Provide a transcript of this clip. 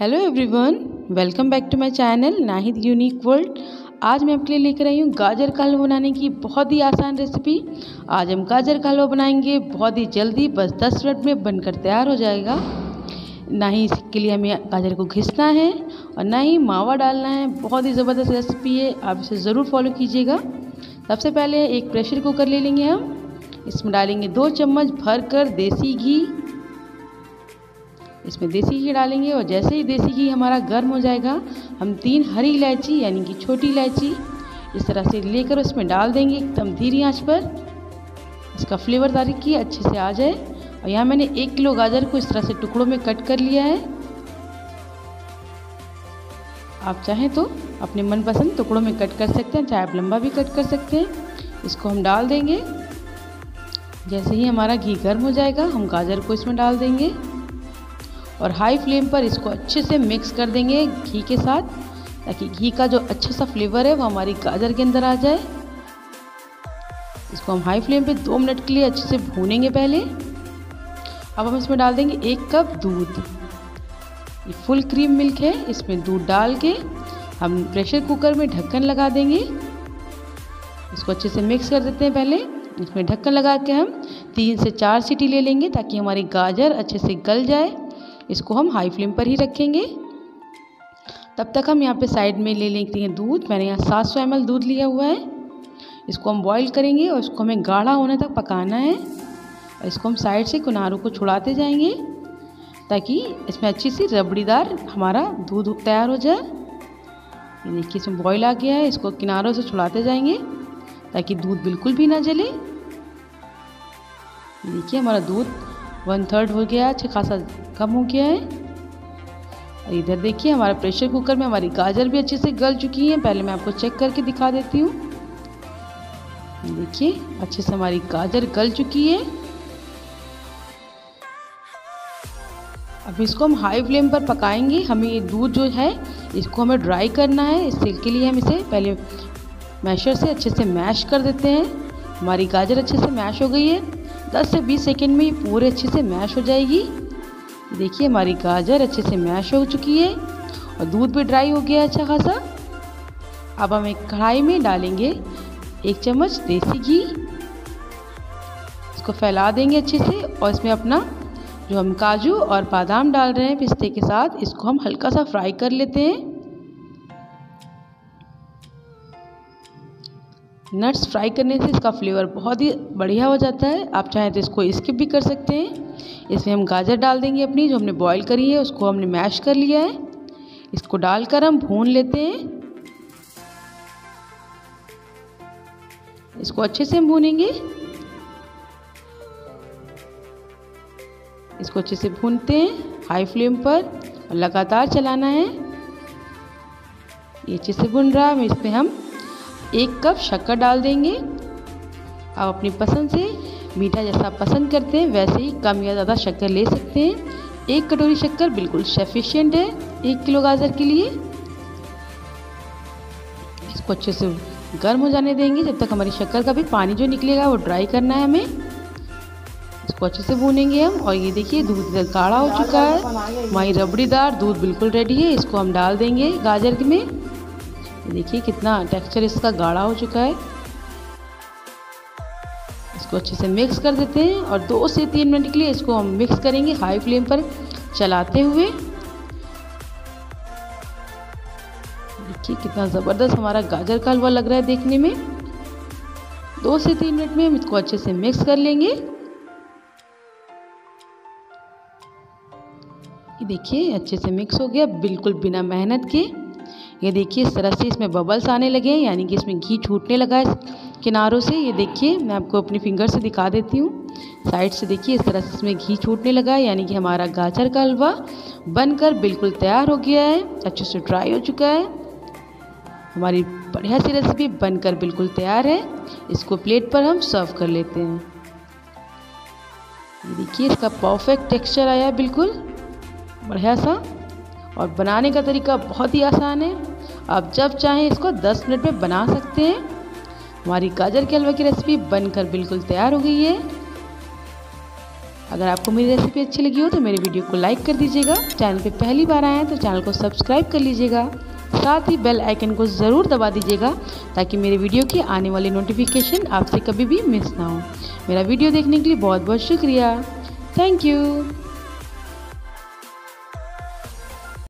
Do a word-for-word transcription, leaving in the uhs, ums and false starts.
Hello everyone, welcome back to my channel Nahid unique world. आज मैं आपके लिए लेकर आई हूँ गाजर का हलवा बनाने की बहुत ही आसान रेसिपी। आज हम गाजर का हलवा बनाएंगे बहुत ही जल्दी, बस दस मिनट में बनकर तैयार हो जाएगा। ना ही इसके लिए हमें गाजर को घिसना है और ना ही मावा डालना है। बहुत ही ज़बरदस्त रेसिपी है, आप इसे ज़रूर फॉलो कीजिएगा। सबसे पहले एक प्रेशर कुकर ले लेंगे हम, इसमें डालेंगे दो चम्मच भर कर देसी घी। इसमें देसी घी डालेंगे और जैसे ही देसी घी हमारा गर्म हो जाएगा, हम तीन हरी इलायची यानी कि छोटी इलायची इस तरह से लेकर उसमें डाल देंगे एकदम धीमी आंच पर, इसका फ्लेवर तारीखी अच्छे से आ जाए। और यहाँ मैंने एक किलो गाजर को इस तरह से टुकड़ों में कट कर लिया है। आप चाहें तो अपने मनपसंद टुकड़ों में कट कर सकते हैं, चाहे आप लंबा भी कट कर सकते हैं। इसको हम डाल देंगे। जैसे ही हमारा घी गर्म हो जाएगा, हम गाजर को इसमें डाल देंगे और हाई फ्लेम पर इसको अच्छे से मिक्स कर देंगे घी के साथ, ताकि घी का जो अच्छा सा फ्लेवर है वो हमारी गाजर के अंदर आ जाए। इसको हम हाई फ्लेम पे दो मिनट के लिए अच्छे से भूनेंगे पहले। अब हम इसमें डाल देंगे एक कप दूध। ये फुल क्रीम मिल्क है, इसमें दूध डाल के हम प्रेशर कुकर में ढक्कन लगा देंगे। इसको अच्छे से मिक्स कर देते हैं पहले। इसमें ढक्कन लगा के हम तीन से चार सीटी ले लेंगे, ताकि हमारी गाजर अच्छे से गल जाए। इसको हम हाई फ्लेम पर ही रखेंगे। तब तक हम यहाँ पे साइड में ले लेते हैं दूध। मैंने यहाँ सात सौ एम एल दूध लिया हुआ है। इसको हम बॉईल करेंगे और इसको हमें गाढ़ा होने तक पकाना है। और इसको हम साइड से किनारों को छुड़ाते जाएंगे, ताकि इसमें अच्छी सी रबड़ीदार हमारा दूध तैयार हो जाए। ये देखिए, इसमें बॉईल आ गया है। इसको किनारों से छुड़ाते जाएंगे ताकि दूध बिल्कुल भी ना जले। देखिए, हमारा दूध वन थर्ड हो गया, अच्छा खासा कम हो गया है। और इधर देखिए, हमारा प्रेशर कुकर में हमारी गाजर भी अच्छे से गल चुकी है। पहले मैं आपको चेक करके दिखा देती हूँ। देखिए, अच्छे से हमारी गाजर गल चुकी है। अब इसको हम हाई फ्लेम पर पकाएंगे। हमें ये दूध जो है, इसको हमें ड्राई करना है। इसके लिए हम इसे पहले मैशर से अच्छे से मैश कर देते हैं। हमारी गाजर अच्छे से मैश हो गई है। दस से बीस सेकेंड में ये पूरे अच्छे से मैश हो जाएगी। देखिए, हमारी गाजर अच्छे से मैश हो चुकी है और दूध भी ड्राई हो गया है अच्छा खासा। अब हम एक कढ़ाई में डालेंगे एक चम्मच देसी घी। इसको फैला देंगे अच्छे से और इसमें अपना जो हम काजू और बादाम डाल रहे हैं पिस्ते के साथ, इसको हम हल्का सा फ्राई कर लेते हैं। नट्स फ्राई करने से इसका फ्लेवर बहुत ही बढ़िया हो जाता है। आप चाहें तो इसको स्किप भी कर सकते हैं। इसमें हम गाजर डाल देंगे अपनी, जो हमने बॉईल करी है, उसको हमने मैश कर लिया है। इसको डालकर हम भून लेते हैं। इसको अच्छे से हम भूनेंगे। इसको अच्छे से भूनते हैं हाई फ्लेम पर, लगातार चलाना है। ये अच्छे से भुन रहा है। इसमें हम एक कप शक्कर डाल देंगे। आप अपनी पसंद से, मीठा जैसा पसंद करते हैं वैसे ही कम या ज़्यादा शक्कर ले सकते हैं। एक कटोरी शक्कर बिल्कुल सफिशिएंट है एक किलो गाजर के लिए। इसको अच्छे से गर्म हो जाने देंगे, जब तक हमारी शक्कर का भी पानी जो निकलेगा वो ड्राई करना है हमें। इसको अच्छे से भूनेंगे हम। और ये देखिए, दूध गाढ़ा हो चुका है, हमारी रबड़ीदार दूध बिल्कुल रेडी है। इसको हम डाल देंगे गाजर में। देखिए कितना टेक्सचर इसका गाढ़ा हो चुका है। इसको अच्छे से मिक्स कर देते हैं और दो से तीन मिनट के लिए इसको हम मिक्स करेंगे हाई फ्लेम पर चलाते हुए। देखिए कितना ज़बरदस्त हमारा गाजर का हलवा लग रहा है देखने में। दो से तीन मिनट में हम इसको अच्छे से मिक्स कर लेंगे। देखिए अच्छे से मिक्स हो गया बिल्कुल बिना मेहनत के। ये देखिए, इस तरह से इसमें बबल्स आने लगे हैं, यानी कि इसमें घी छूटने लगा है किनारों से। ये देखिए, मैं आपको अपनी फिंगर से दिखा देती हूँ। साइड से देखिए, इस तरह से इसमें घी छूटने लगा है, यानी कि हमारा गाजर का हलवा बनकर बिल्कुल तैयार हो गया है, अच्छे से ड्राई हो चुका है। हमारी बढ़िया सी रेसिपी बनकर बिल्कुल तैयार है। इसको प्लेट पर हम सर्व कर लेते हैं। ये देखिए, इसका परफेक्ट टेक्स्चर आया बिल्कुल बढ़िया सा। और बनाने का तरीका बहुत ही आसान है। आप जब चाहें इसको दस मिनट में बना सकते हैं। हमारी गाजर के हलवा की रेसिपी बनकर बिल्कुल तैयार हो गई है। अगर आपको मेरी रेसिपी अच्छी लगी हो तो मेरे वीडियो को लाइक कर दीजिएगा। चैनल पे पहली बार आए हैं तो चैनल को सब्सक्राइब कर लीजिएगा, साथ ही बेल आइकन को ज़रूर दबा दीजिएगा ताकि मेरे वीडियो की आने वाली नोटिफिकेशन आपसे कभी भी मिस ना हो। मेरा वीडियो देखने के लिए बहुत बहुत शुक्रिया। Thank you.